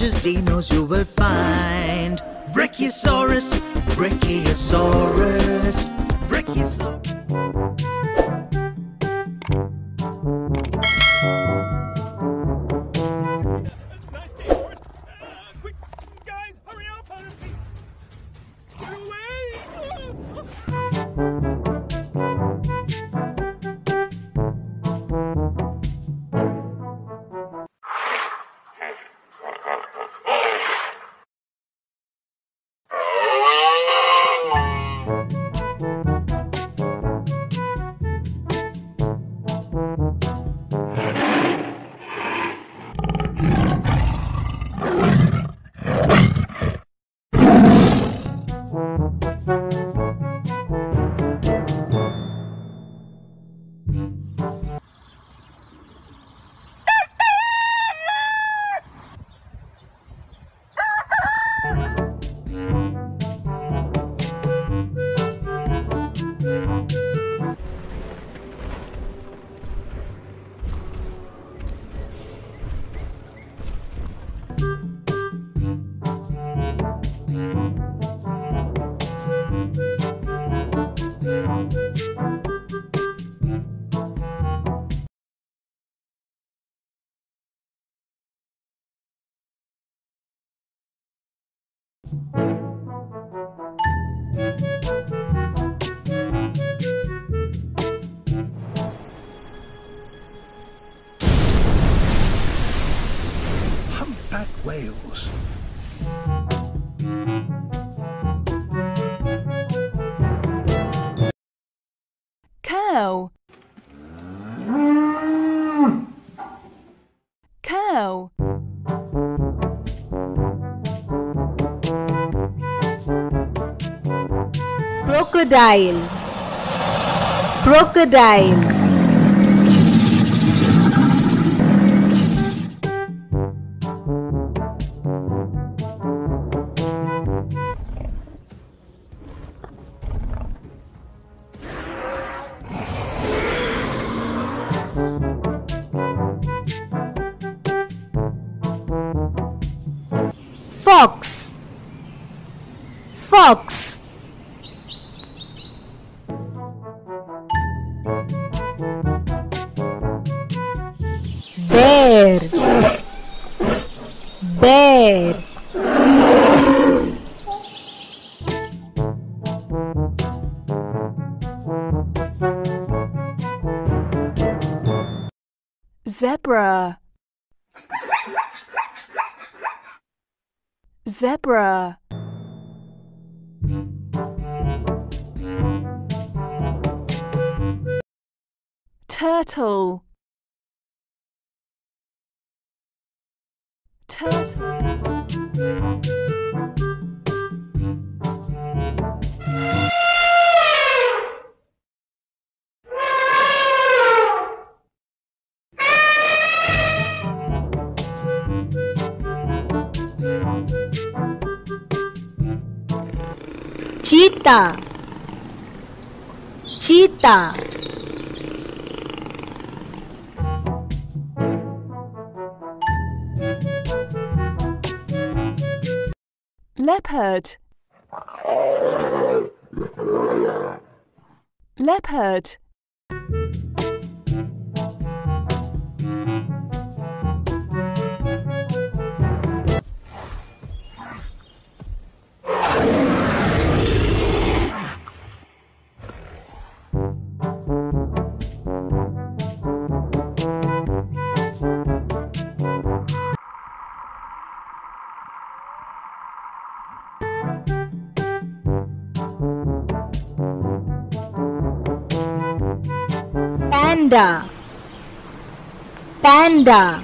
largest dinos you will find. Brachiosaurus, Brachiosaurus, Brachiosaurus. Humpback whales. Cow. Cow. Crocodile, crocodile. Fox, fox. Bear, bear. Zebra, zebra. Turtle, turtle. Cheetah, cheetah. Leopard, leopard. Panda, panda.